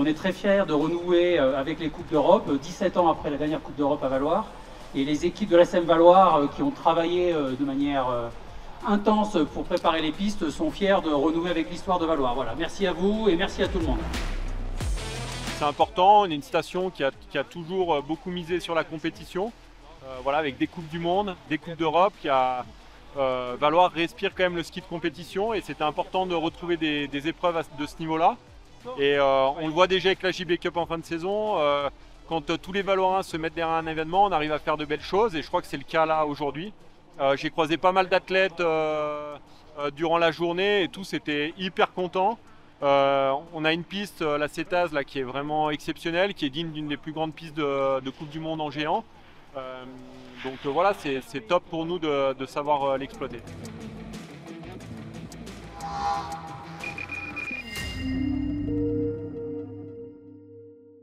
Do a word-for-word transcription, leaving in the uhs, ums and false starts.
On est très fiers de renouer avec les Coupes d'Europe, dix-sept ans après la dernière Coupe d'Europe à Valloire. Et les équipes de la S M Valloire qui ont travaillé de manière intense pour préparer les pistes sont fiers de renouer avec l'histoire de Valloire. Voilà, merci à vous et merci à tout le monde. C'est important, on est une station qui a, qui a toujours beaucoup misé sur la compétition. Euh, voilà, avec des Coupes du Monde, des Coupes d'Europe, il y a... Euh, Valloire respire quand même le ski de compétition et c'était important de retrouver des, des épreuves de ce niveau-là. Et euh, on le voit déjà avec la J B Cup en fin de saison, euh, quand euh, tous les Valloiriens se mettent derrière un événement, on arrive à faire de belles choses et je crois que c'est le cas là aujourd'hui. Euh, J'ai croisé pas mal d'athlètes euh, euh, durant la journée et tous étaient hyper contents. Euh, on a une piste, la Cétase, là, qui est vraiment exceptionnelle, qui est digne d'une des plus grandes pistes de, de Coupe du Monde en géant. Euh, donc euh, voilà, c'est top pour nous de, de savoir euh, l'exploiter.